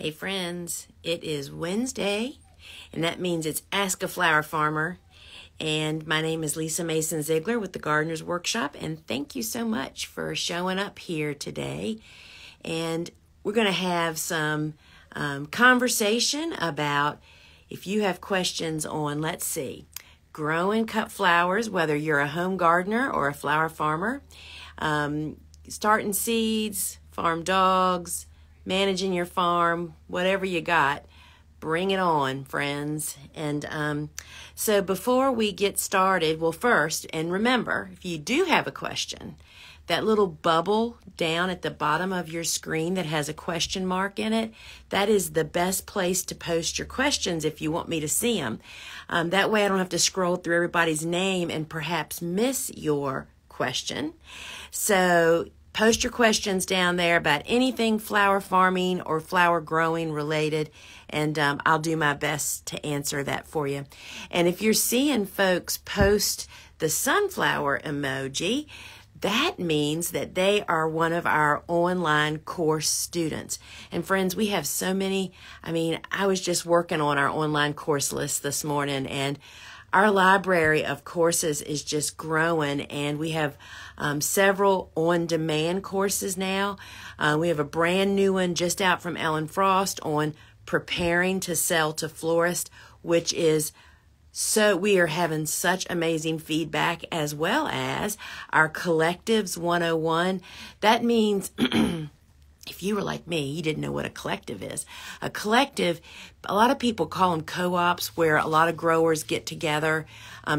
Hey friends, it is Wednesday, and that means it's Ask a Flower Farmer, and my name is Lisa Mason-Ziegler with the Gardener's Workshop, and thank you so much for showing up here today. And we're going to have some conversation about if you have questions on, let's see, grow and cut flowers, whether you're a home gardener or a flower farmer, starting seeds, farm dogs, managing your farm, whatever you got, bring it on, friends. And so before we get started, well, first, and remember, if you do have a question, that little bubble down at the bottom of your screen that has a question mark in it, that is the best place to post your questions if you want me to see them. That way I don't have to scroll through everybody's name and perhaps miss your question. So post your questions down there about anything flower farming or flower growing related, and I'll do my best to answer that for you. And if you're seeing folks post the sunflower emoji, that means that they are one of our online course students. And friends, we have so many. I mean, I was just working on our online course list this morning, and our library of courses is just growing, and we have several on-demand courses now. We have a brand new one just out from Ellen Frost on preparing to sell to florists, which is so we are having such amazing feedback, as well as our Collectives 101. That means if you were like me, you didn't know what a collective is. A collective, a lot of people call them co-ops, where a lot of growers get together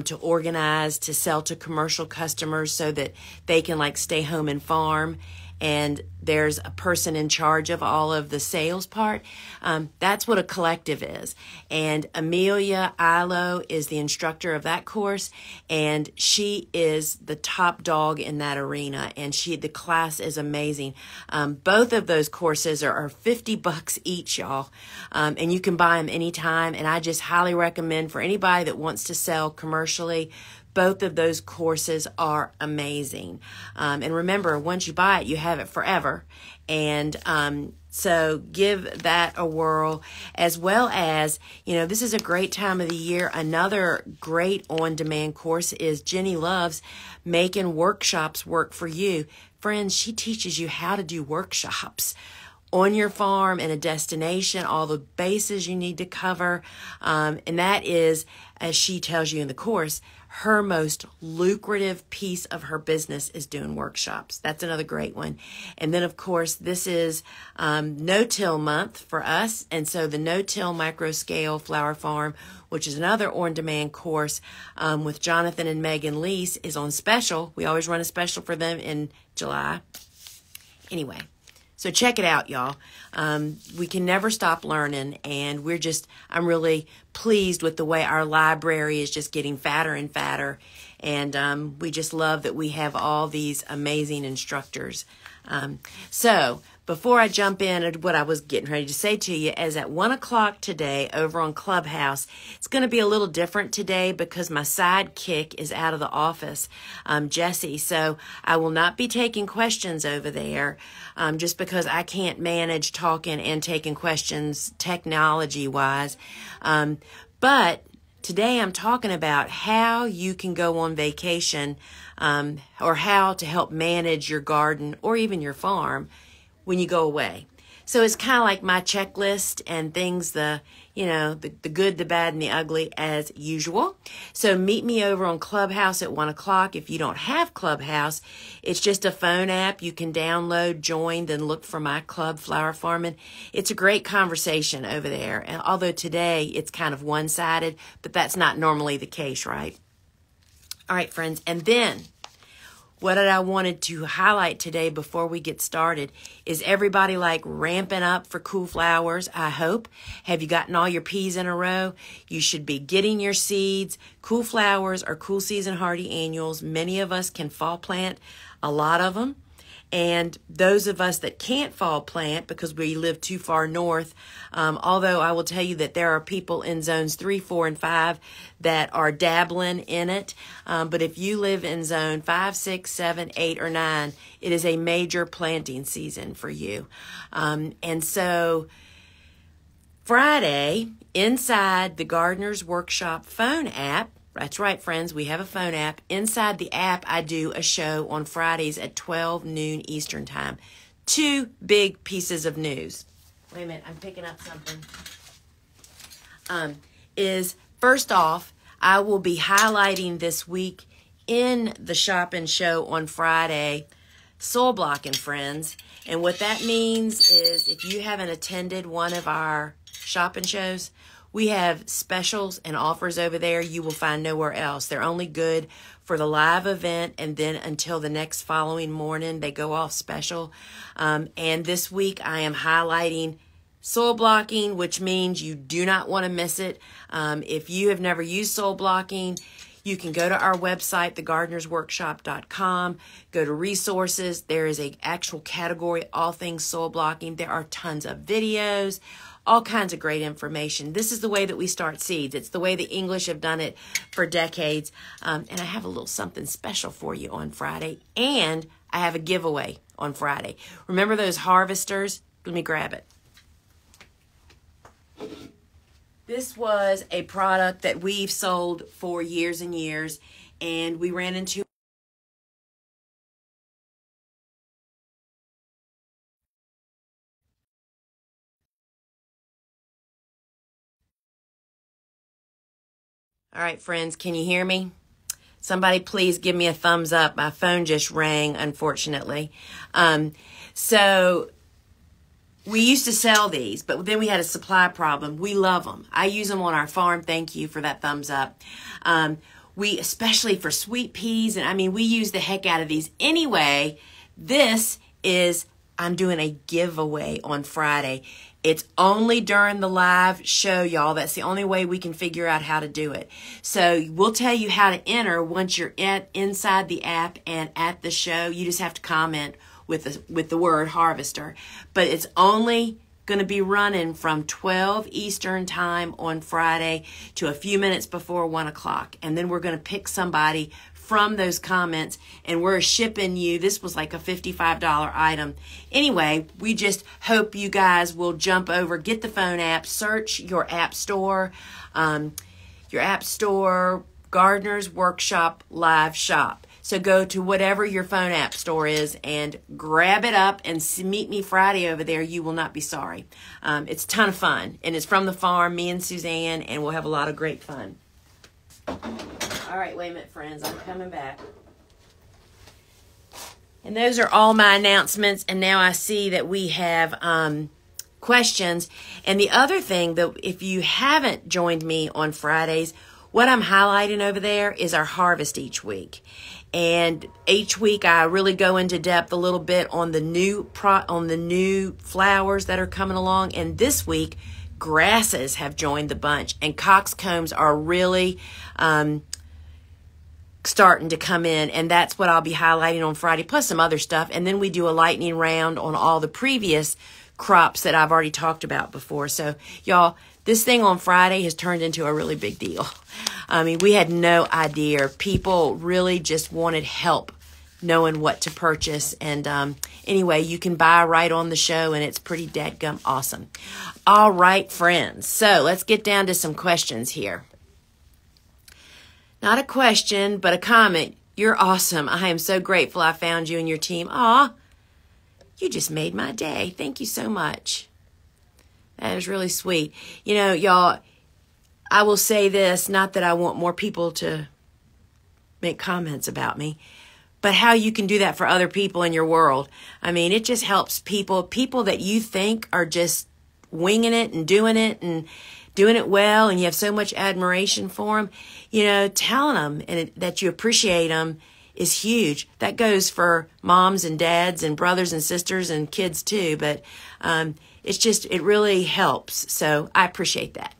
to organize, to sell to commercial customers so that they can like stay home and farm. And there's a person in charge of all of the sales part. That's what a collective is. And Amelia Ilo is the instructor of that course, and she is the top dog in that arena. And the class is amazing. Both of those courses are $50 each, y'all, and you can buy them anytime. And I just highly recommend for anybody that wants to sell commercially. Both of those courses are amazing. And remember, once you buy it, you have it forever. And so give that a whirl, as well as, you know, this is a great time of the year. Another great on-demand course is Jenny Loves Making Workshops Work for You. Friends, she teaches you how to do workshops on your farm, in a destination, all the bases you need to cover. And that is, as she tells you in the course, her most lucrative piece of her business is doing workshops. That's another great one. And then, of course, this is no-till month for us. And so the no-till micro-scale flower farm, which is another on-demand course with Jonathan and Megan Leese, is on special. We always run a special for them in July. Anyway. So check it out, y'all. We can never stop learning, and I'm really pleased with the way our library is just getting fatter and fatter, and we just love that we have all these amazing instructors. So before I jump in at what I was getting ready to say to you, is at 1 o'clock today over on Clubhouse, it's going to be a little different today because my sidekick is out of the office, Jesse. So I will not be taking questions over there. Just because I can't manage talking and taking questions technology-wise. But today I'm talking about how you can go on vacation or how to help manage your garden or even your farm when you go away. So it's kind of like my checklist and things, the good, the bad, and the ugly as usual. So meet me over on Clubhouse at 1 o'clock. If you don't have Clubhouse, it's just a phone app. You can download, join, then look for my club, Flower Farming. It's a great conversation over there. And although today it's kind of one-sided, but that's not normally the case, right? All right, friends. And then what I wanted to highlight today before we get started is everybody like ramping up for Cool Flowers, I hope. Have you gotten all your peas in a row? You should be getting your seeds. Cool Flowers are cool season hardy annuals. Many of us can fall plant a lot of them. And those of us that can't fall plant because we live too far north, although I will tell you that there are people in zones 3, 4, and 5 that are dabbling in it. But if you live in zone 5, 6, 7, 8, or 9, it is a major planting season for you. And so Friday, inside the Gardener's Workshop phone app, that's right, friends, we have a phone app. Inside the app, I do a show on Fridays at 12 noon Eastern time. Two big pieces of news. Wait a minute, I'm picking up something. Is first off, I will be highlighting this week in the shop and show on Friday, soil blocking, friends. And what that means is if you haven't attended one of our shop and shows, we have specials and offers over there you will find nowhere else. They're only good for the live event, and then until the next following morning, they go off special. And this week, I am highlighting soil blocking, which means you do not want to miss it. If you have never used soil blocking, you can go to our website, thegardenersworkshop.com, go to resources. There is an actual category, all things soil blocking. There are tons of videos, all kinds of great information. This is the way that we start seeds. It's the way the English have done it for decades. And I have a little something special for you on Friday. And I have a giveaway on Friday. Remember those harvesters? Let me grab it. This was a product that we've sold for years and years, and we ran into All right, friends, can you hear me? Somebody please give me a thumbs up. My phone just rang, unfortunately. So we used to sell these, but then we had a supply problem. We love them. I use them on our farm. Thank you for that thumbs up. We, especially for sweet peas, and I mean, we use the heck out of these. Anyway, this is, I'm doing a giveaway on Friday. It's only during the live show, y'all. That's the only way we can figure out how to do it. So we'll tell you how to enter once you're inside the app and at the show. You just have to comment with the word harvester, but it's only going to be running from 12 Eastern time on Friday to a few minutes before 1 o'clock. And then we're going to pick somebody from those comments, and we're shipping you, this was like a $55 item. Anyway, we just hope you guys will jump over, get the phone app, search your app store, Gardener's Workshop Live Shop. So go to whatever your phone app store is and grab it up and meet me Friday over there. You will not be sorry. It's a ton of fun, and it's from the farm, me and Suzanne, and we'll have a lot of great fun. All right, wait a minute, friends. I'm coming back. And those are all my announcements, and now I see that we have questions. And the other thing, that if you haven't joined me on Fridays, what I'm highlighting over there is our harvest each week. And each week I really go into depth a little bit on the new flowers that are coming along. And this week, grasses have joined the bunch, and coxcombs are really starting to come in. And that's what I'll be highlighting on Friday, plus some other stuff. And then we do a lightning round on all the previous crops that I've already talked about before. So y'all, this thing on Friday has turned into a really big deal. I mean, we had no idea. People really just wanted help knowing what to purchase. And anyway, you can buy right on the show, and it's pretty dadgum awesome. All right, friends. So let's get down to some questions here. Not a question, but a comment. You're awesome. I am so grateful I found you and your team. Aw, you just made my day. Thank you so much. That was really sweet. You know, y'all, I will say this, not that I want more people to make comments about me, but how you can do that for other people in your world. I mean, it just helps people that you think are just winging it and doing it well, and you have so much admiration for them. You know, telling them that you appreciate them is huge. That goes for moms and dads and brothers and sisters and kids too, but it's just, it really helps. So I appreciate that.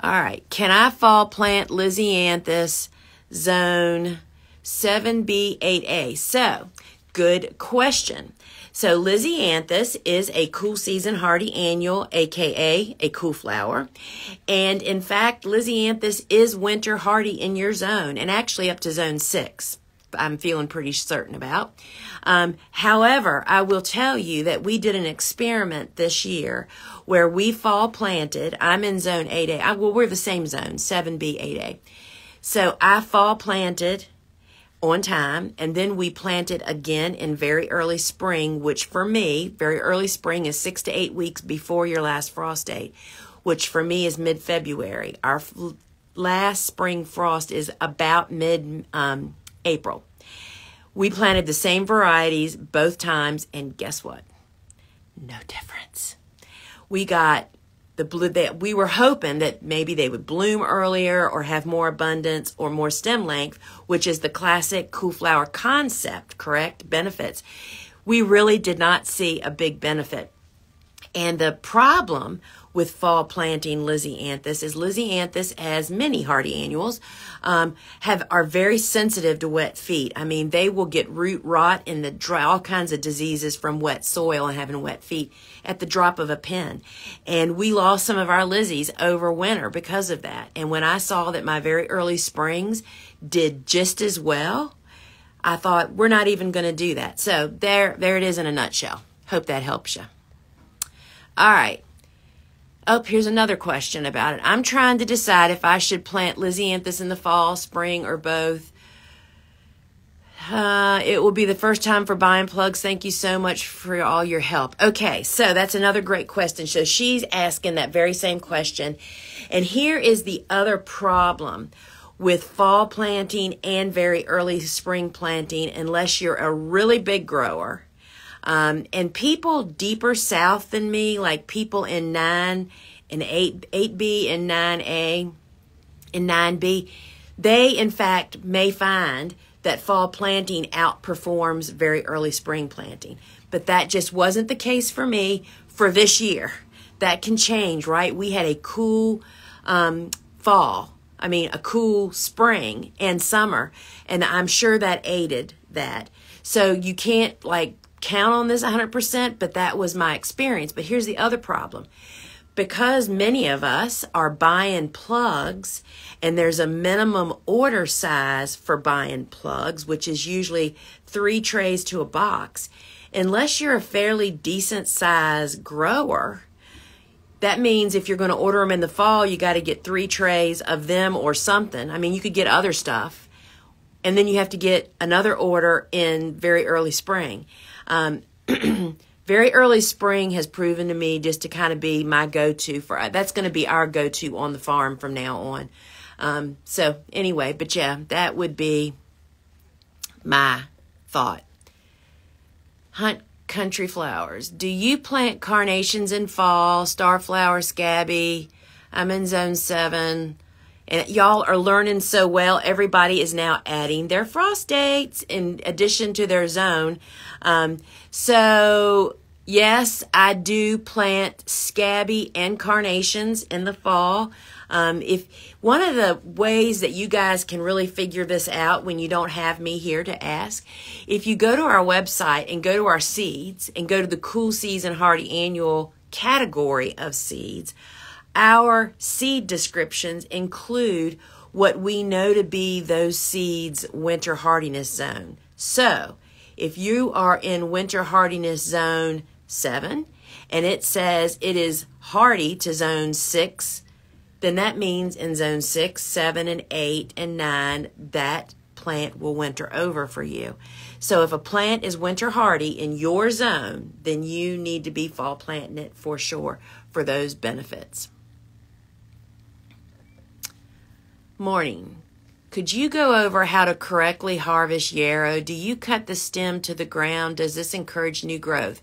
All right. Can I fall plant Lysianthus zone 7B8A? So good question. So Lysianthus is a cool season hardy annual, aka a cool flower. And in fact, Lysianthus is winter hardy in your zone, and actually up to zone 6. I'm feeling pretty certain about. However, I will tell you that we did an experiment this year where we fall planted. I'm in zone 8A. Well, we're the same zone, 7B, 8A. So I fall planted on time, and then we planted again in very early spring, which for me, very early spring is 6 to 8 weeks before your last frost date, which for me is mid-February. Our last spring frost is about mid-April. We planted the same varieties both times, and guess what? No difference. We got the blue that we were hoping that maybe they would bloom earlier or have more abundance or more stem length, which is the classic cool flower concept, correct? Benefits. We really did not see a big benefit. And the problem with fall planting Lisianthus is Lisianthus, as many hardy annuals, are very sensitive to wet feet. I mean, they will get root rot and the dry, all kinds of diseases from wet soil and having wet feet at the drop of a pin. And we lost some of our Lisies over winter because of that. And when I saw that my very early springs did just as well, I thought, we're not even going to do that. So there it is in a nutshell. Hope that helps you. All right. Oh, here's another question about it. I'm trying to decide if I should plant Lisianthus in the fall, spring, or both. It will be the first time for buying plugs. Thank you so much for all your help. Okay, so that's another great question. So she's asking that very same question. And here is the other problem with fall planting and very early spring planting, unless you're a really big grower. And people deeper south than me, like people in 9 and 8B and 9A and 9B, they in fact may find that fall planting outperforms very early spring planting. But that just wasn't the case for me for this year. That can change, right? We had a cool a cool spring and summer, and I'm sure that aided that. So you can't like count on this 100%, but that was my experience. But here's the other problem. Because many of us are buying plugs, and there's a minimum order size for buying plugs, which is usually 3 trays to a box, unless you're a fairly decent size grower, that means if you're going to order them in the fall, you got to get 3 trays of them or something. I mean, you could get other stuff, and then you have to get another order in very early spring. Very early spring has proven to me just to kind of be my go-to for, that's going to be our go-to on the farm from now on. So anyway, but yeah, that would be my thought. Hunt country flowers. Do you plant carnations in fall, star flower, scabby? I'm in zone 7. And y'all are learning so well. Everybody is now adding their frost dates in addition to their zone. So, yes, I do plant scabby and carnations in the fall. If one of the ways that you guys can really figure this out when you don't have me here to ask, if you go to our website and go to our seeds and go to the Cool Season Hardy Annual category of seeds, our seed descriptions include what we know to be those seeds' winter hardiness zone. So if you are in winter hardiness zone 7 and it says it is hardy to zone 6, then that means in zone 6, 7, and 8, and 9, that plant will winter over for you. So if a plant is winter hardy in your zone, then you need to be fall planting it for sure for those benefits. Morning. Could you go over how to correctly harvest yarrow? Do you cut the stem to the ground? Does this encourage new growth?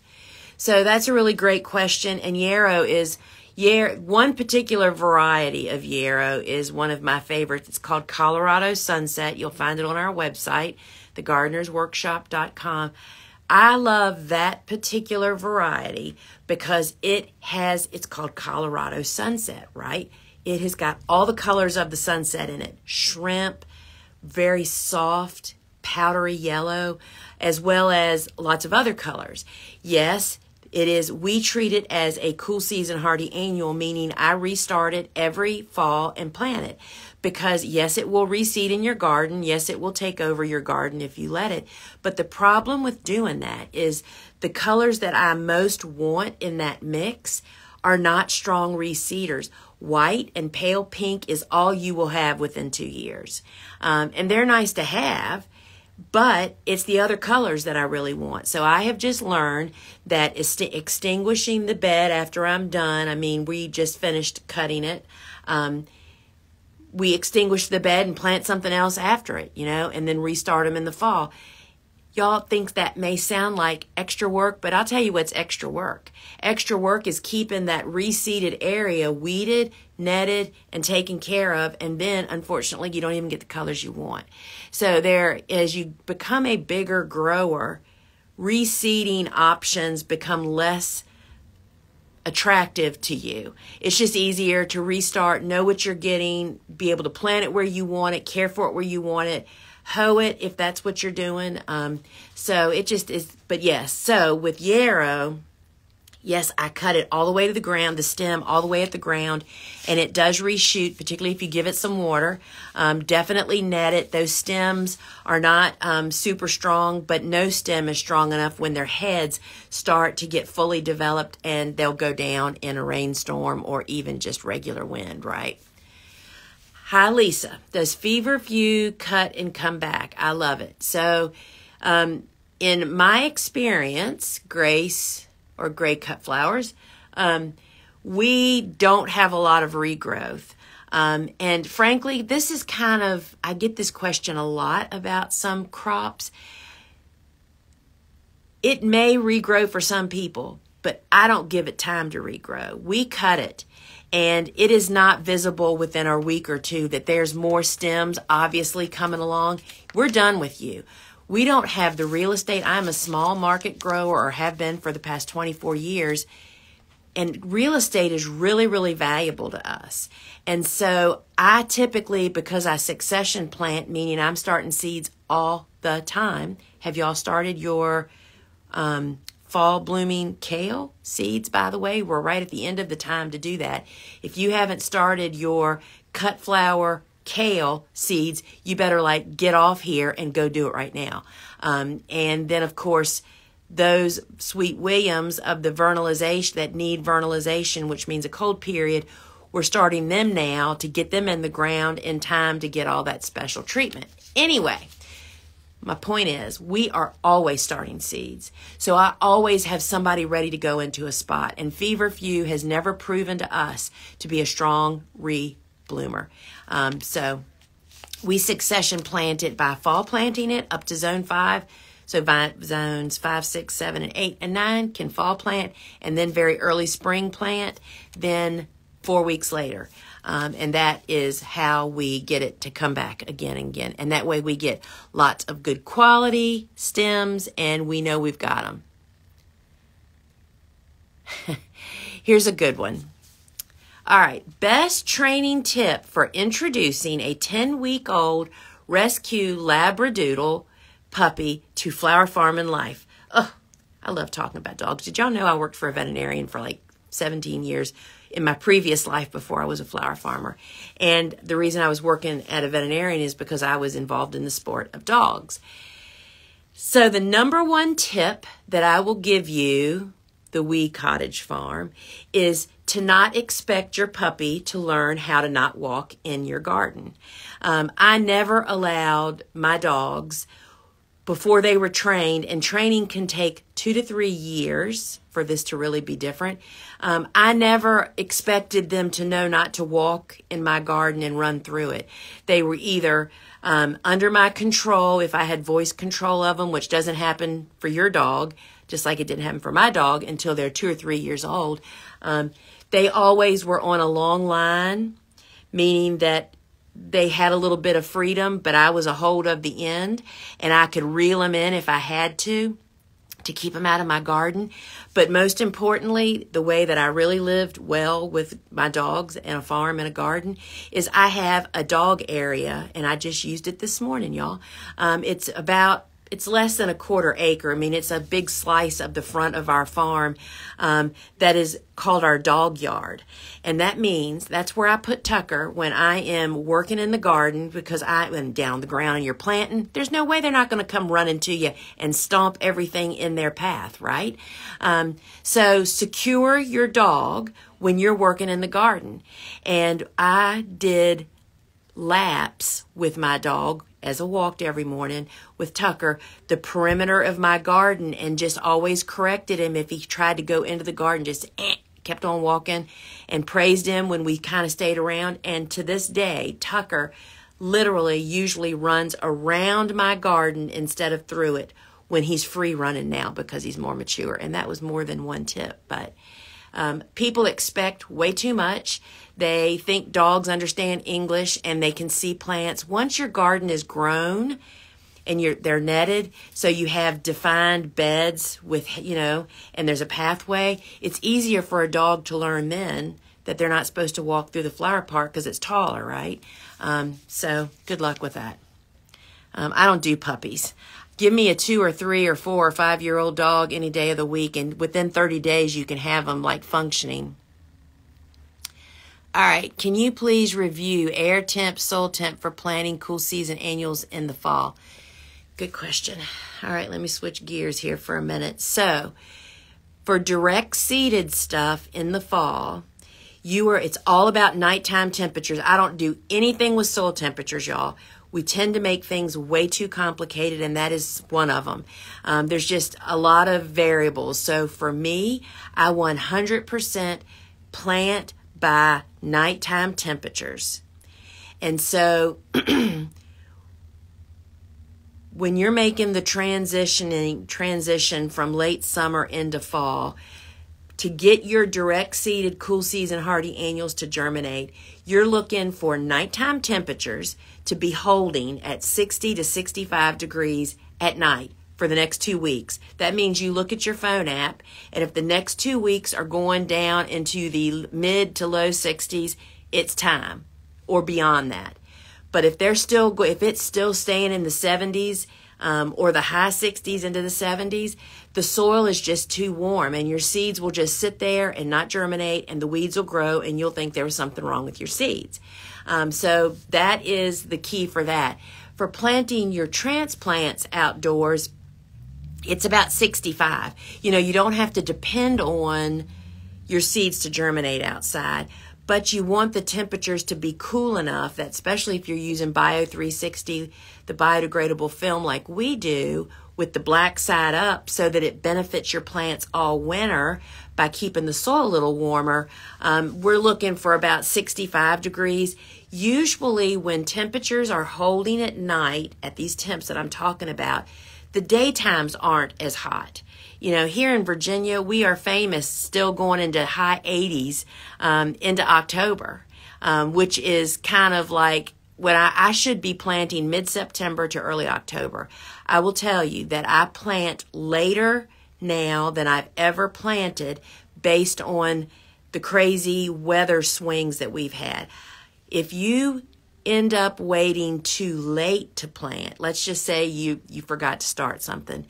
So that's a really great question. And yarrow is, one particular variety of yarrow is one of my favorites. It's called Colorado Sunset. You'll find it on our website, thegardenersworkshop.com. I love that particular variety because it's called Colorado Sunset, right? It has got all the colors of the sunset in it. Shrimp, very soft, powdery yellow, as well as lots of other colors. Yes, It is, we treat it as a cool season hardy annual, meaning I restart it every fall and plant it. Because yes, it will reseed in your garden. Yes, it will take over your garden if you let it. But the problem with doing that is the colors that I most want in that mix are not strong reseeders. White and pale pink is all you will have within 2 years. And they're nice to have, but it's the other colors that I really want. So I have just learned that extinguishing the bed after I'm done, I mean, we just finished cutting it. We extinguish the bed and plant something else after it, you know, and then restart them in the fall. Y'all think that may sound like extra work, but I'll tell you what's extra work. Extra work is keeping that reseeded area weeded, netted, and taken care of, and then, unfortunately, you don't even get the colors you want. So there, as you become a bigger grower, reseeding options become less attractive to you. It's just easier to restart, know what you're getting, be able to plant it where you want it, care for it where you want it, hoe it if that's what you're doing. So it just is, but yes, so with yarrow, yes, I cut it all the way to the ground, the stem all the way at the ground, and it does reshoot, particularly if you give it some water. Definitely net it. Those stems are not super strong, but no stem is strong enough when their heads start to get fully developed, and they'll go down in a rainstorm or even just regular wind, right? Hi, Lisa. Does feverfew cut and come back? I love it. So in my experience, Grace or gray cut flowers, we don't have a lot of regrowth. And frankly, this is kind of, I get this question a lot about some crops. It may regrow for some people, but I don't give it time to regrow. We cut it. And it is not visible within our week or two that there's more stems obviously coming along. We're done with you. We don't have the real estate. I'm a small market grower, or have been for the past 24 years. And real estate is really, really valuable to us. And so I typically, because I succession plant, meaning I'm starting seeds all the time. Have y'all started your fall blooming kale seeds? By the way, we're right at the end of the time to do that. If you haven't started your cut flower kale seeds, you better like get off here and go do it right now. And then of course, those sweet williams of the vernalization that need vernalization, which means a cold period, we're starting them now to get them in the ground in time to get all that special treatment. Anyway, my point is, we are always starting seeds. So I always have somebody ready to go into a spot. And feverfew has never proven to us to be a strong re-bloomer. So we succession plant it by fall planting it up to zone 5. So by zones 5, 6, 7, and 8, and 9 can fall plant, and then very early spring plant, then 4 weeks later. And that is how we get it to come back again and again. And that way we get lots of good quality stems, and we know we've got them. Here's a good one. All right. Best training tip for introducing a 10-week-old rescue Labradoodle puppy to flower farm and life. Oh, I love talking about dogs. Did y'all know I worked for a veterinarian for like 17 years in my previous life before I was a flower farmer? And the reason I was working at a veterinarian is because I was involved in the sport of dogs. So the #1 tip that I will give you, the Wee Cottage Farm, is to not expect your puppy to learn how to not walk in your garden. I never allowed my dogs, before they were trained, and training can take 2 to 3 years for this to really be different. I never expected them to know not to walk in my garden and run through it. They were either under my control if I had voice control of them, which doesn't happen for your dog, just like it didn't happen for my dog until they're 2 or 3 years old. They always were on a long line, meaning that they had a little bit of freedom, but I was a hold of the end, and I could reel them in if I had to keep them out of my garden. But most importantly, the way that I really lived well with my dogs and a farm and a garden is I have a dog area, and I just used it this morning, y'all. It's about it's less than a quarter acre. I mean, it's a big slice of the front of our farm that is called our dog yard. And that means that's where I put Tucker when I am working in the garden, because I am down the ground and you're planting. There's no way they're not going to come running to you and stomp everything in their path, right? So secure your dog when you're working in the garden. And I did laps with my dog as I walked every morning with Tucker, the perimeter of my garden, and just always corrected him if he tried to go into the garden, just kept on walking, and praised him when we kind of stayed around. And to this day, Tucker literally usually runs around my garden instead of through it when he's free running now, because he's more mature. And that was more than one tip. But people expect way too much. They think dogs understand English and they can see plants. Once your garden is grown and they're netted, so you have defined beds with, you know, and there's a pathway, it's easier for a dog to learn then that they're not supposed to walk through the flower part because it's taller, right? So good luck with that. I don't do puppies. Give me a 2 or 3 or 4 or 5-year-old dog any day of the week, and within 30 days you can have them like functioning. All right, can you please review air temp, soil temp for planting cool season annuals in the fall? Good question. All right, let me switch gears here for a minute. So, for direct seeded stuff in the fall, it's all about nighttime temperatures. I don't do anything with soil temperatures, y'all. We tend to make things way too complicated, and that is one of them. There's just a lot of variables. So for me, I 100% plant by nighttime temperatures. And so when you're making the transition from late summer into fall, to get your direct seeded cool season hardy annuals to germinate, you're looking for nighttime temperatures to be holding at 60 to 65 degrees at night for the next 2 weeks. That means you look at your phone app, and if the next 2 weeks are going down into the mid to low 60s, it's time, or beyond that. But if they're still, if it's still staying in the 70s or the high 60s into the 70s, the soil is just too warm, and your seeds will just sit there and not germinate, and the weeds will grow, and you'll think there was something wrong with your seeds. So that is the key for that. For planting your transplants outdoors, it's about 65. You know, you don't have to depend on your seeds to germinate outside, but you want the temperatures to be cool enough that, especially if you're using Bio 360, the biodegradable film like we do, with the black side up, so that it benefits your plants all winter by keeping the soil a little warmer. We're looking for about 65 degrees. Usually when temperatures are holding at night at these temps that I'm talking about, the daytimes aren't as hot. You know, here in Virginia, we are famous still going into high 80s into October, which is kind of like when I should be planting mid-September to early October. I will tell you that I plant later now than I've ever planted based on the crazy weather swings that we've had. If you end up waiting too late to plant, let's just say you forgot to start something,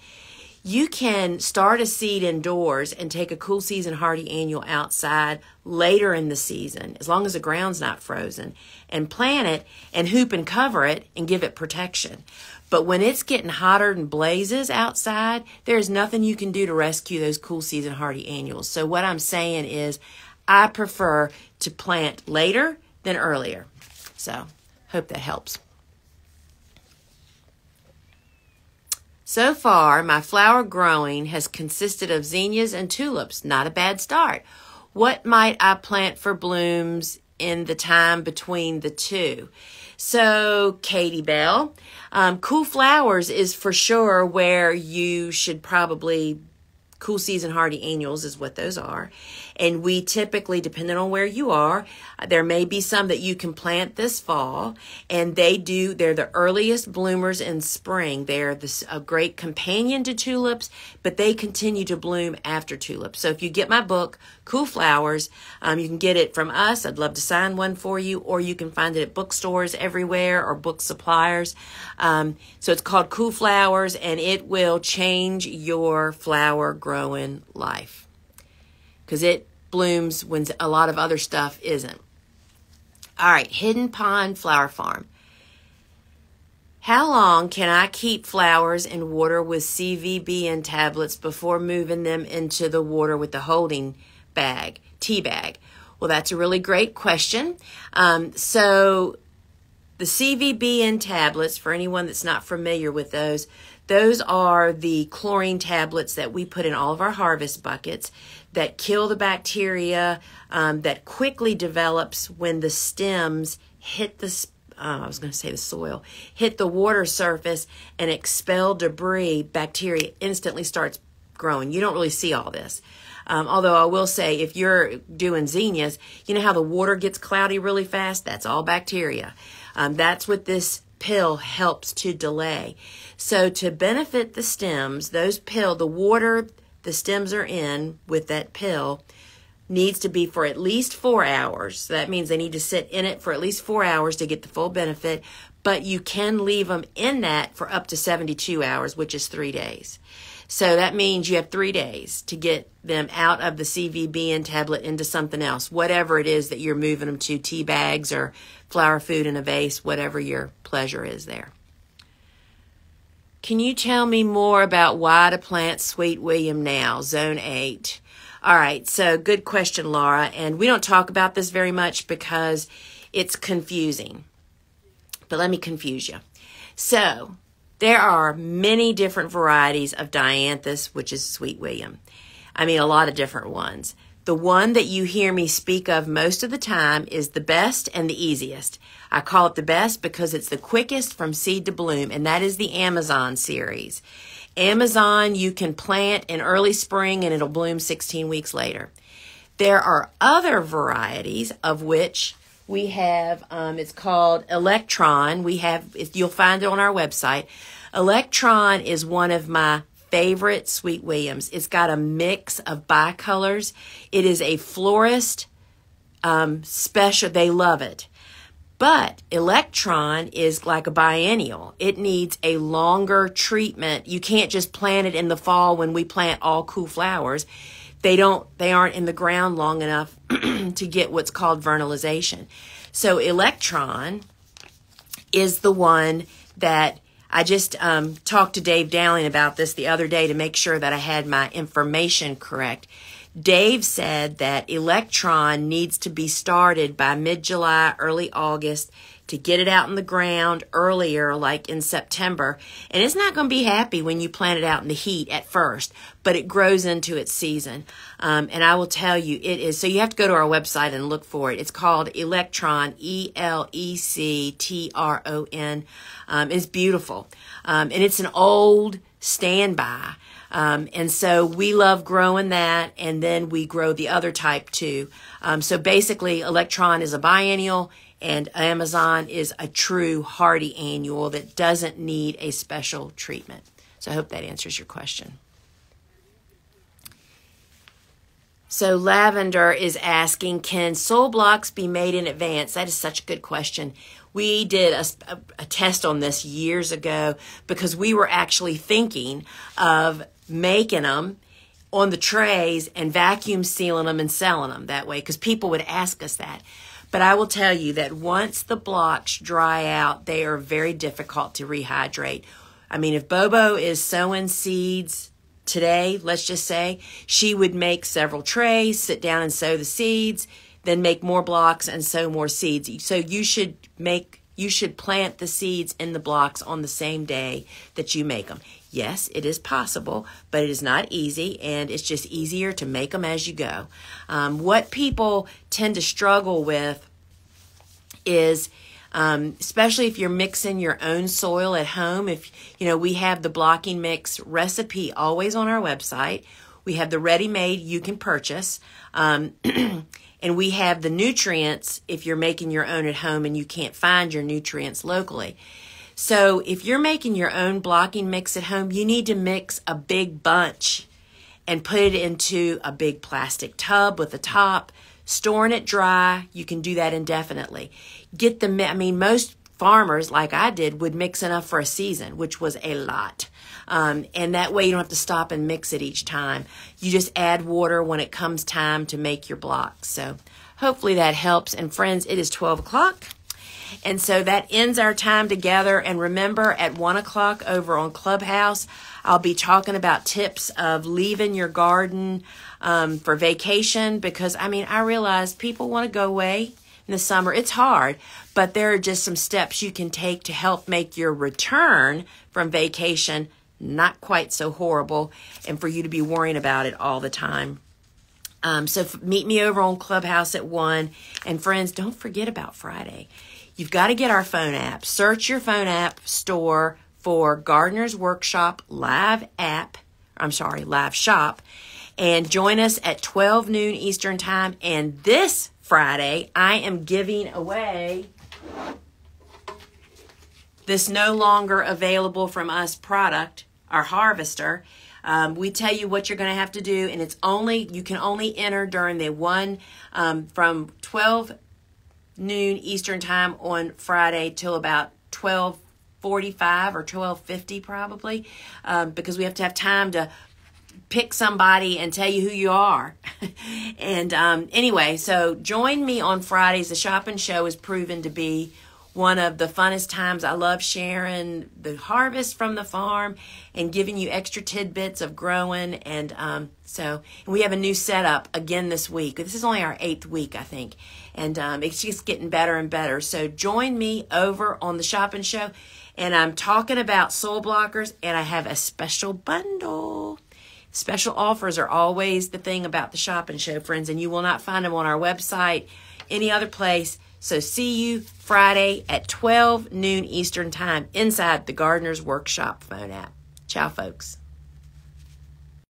you can start a seed indoors and take a cool season hardy annual outside later in the season, as long as the ground's not frozen, and plant it and hoop and cover it and give it protection. But when it's getting hotter than blazes outside, there's nothing you can do to rescue those cool season hardy annuals. So what I'm saying is I prefer to plant later than earlier. So hope that helps. So far, my flower growing has consisted of zinnias and tulips. Not a bad start. What might I plant for blooms in the time between the two? So, Katie Bell, Cool Flowers is for sure where you should probably Cool season hardy annuals is what those are. And we typically, depending on where you are, there may be some that you can plant this fall, and they're the earliest bloomers in spring. They're a great companion to tulips, but they continue to bloom after tulips. So if you get my book, Cool Flowers, you can get it from us. I'd love to sign one for you, or you can find it at bookstores everywhere or book suppliers. So it's called Cool Flowers, and it will change your flower growing life, because it blooms when a lot of other stuff isn't. All right, Hidden Pond Flower Farm. How long can I keep flowers in water with CVBN tablets before moving them into the water with the holding bag, tea bag? Well, that's a really great question. So the CVBN tablets, for anyone that's not familiar with those are the chlorine tablets that we put in all of our harvest buckets that kill the bacteria that quickly develops when the stems hit the, soil, hit the water surface and expel debris. Bacteria instantly starts growing. You don't really see all this. Although I will say, if you're doing zinnias, you know how the water gets cloudy really fast? That's all bacteria. That's what this pill helps to delay. So to benefit the stems, the water the stems are in with that pill needs to be for at least 4 hours. So that means they need to sit in it for at least 4 hours to get the full benefit, but you can leave them in that for up to 72 hours, which is 3 days. So that means you have 3 days to get them out of the CVBN tablet into something else, whatever it is that you're moving them to, tea bags or flower food in a vase, whatever your pleasure is there. Can you tell me more about why to plant Sweet William now, Zone 8? All right, so good question, Laura. And we don't talk about this very much because it's confusing. But let me confuse you. So there are many different varieties of dianthus, which is Sweet William. I mean, a lot of different ones. The one that you hear me speak of most of the time is the best and the easiest. I call it the best because it's the quickest from seed to bloom, and that is the Amazon series. Amazon, you can plant in early spring and it'll bloom 16 weeks later. There are other varieties of which we have, it's called Electron. You'll find it on our website. Electron is one of my favorite Sweet Williams. It's got a mix of bicolors. It is a florist special. They love it. But Electron is like a biennial. It needs a longer treatment. You can't just plant it in the fall when we plant all Cool Flowers. They aren't in the ground long enough to get what's called vernalization. So Electron is the one that I just talked to Dave Dowling about this the other day to make sure that I had my information correct. Dave said that Electron needs to be started by mid-July, early August to get it out in the ground earlier, like in September. And it's not going to be happy when you plant it out in the heat at first, but it grows into its season. And I will tell you, it is. So you have to go to our website and look for it. It's called Electron, E-L-E-C-T-R-O-N. It's beautiful. And it's an old standby. And so we love growing that, and then we grow the other type too. So basically, Electron is a biennial, and Amazon is a true hardy annual that doesn't need a special treatment. So I hope that answers your question. So Lavender is asking, can soil blocks be made in advance? That is such a good question. We did a test on this years ago because we were actually thinking of making them on the trays and vacuum sealing them and selling them that way, because people would ask us that. But I will tell you that once the blocks dry out, they are very difficult to rehydrate. I mean, if Bobo is sowing seeds today, let's just say, she would make several trays, sit down and sow the seeds, then make more blocks and sow more seeds. So you should plant the seeds in the blocks on the same day that you make them. Yes, it is possible, but it is not easy, and it's just easier to make them as you go. What people tend to struggle with is, especially if you're mixing your own soil at home, if you know, we have the blocking mix recipe always on our website. We have the ready-made you can purchase. And we have the nutrients if you're making your own at home and you can't find your nutrients locally. So if you're making your own blocking mix at home, you need to mix a big bunch and put it into a big plastic tub with a top, storing it dry. You can do that indefinitely. Get the, I mean, most farmers, like I did, would mix enough for a season, which was a lot. And that way you don't have to stop and mix it each time. You just add water when it comes time to make your blocks. So hopefully that helps. And friends, it is 12 o'clock. And so that ends our time together. And remember, at 1 o'clock over on Clubhouse, I'll be talking about tips of leaving your garden for vacation, because, I mean, I realize people want to go away in the summer. It's hard, but there are just some steps you can take to help make your return from vacation not quite so horrible and for you to be worrying about it all the time. So meet me over on Clubhouse at 1. And friends, don't forget about Friday. You've got to get our phone app. Search your phone app store for Gardener's Workshop Live App. I'm sorry, Live Shop. And join us at 12 noon Eastern Time. And this Friday, I am giving away this no longer available from us product, our harvester. We tell you what you're going to have to do, and it's only, you can only enter during the one from 12 noon Eastern Time on Friday till about 12:45 or 12:50 probably, because we have to have time to pick somebody and tell you who you are. And anyway, so join me on Fridays. The Shop and Show has proven to be one of the funnest times. I love sharing the harvest from the farm and giving you extra tidbits of growing. And so we have a new setup again this week. This is only our 8th week, I think. And it's just getting better and better. So join me over on the Shop and Show. And I'm talking about soil blockers, and I have a special bundle. Special offers are always the thing about the Shop and Show, friends, and you will not find them on our website, any other place. So see you Friday at 12 noon Eastern Time inside the Gardener's Workshop phone app. Ciao, folks.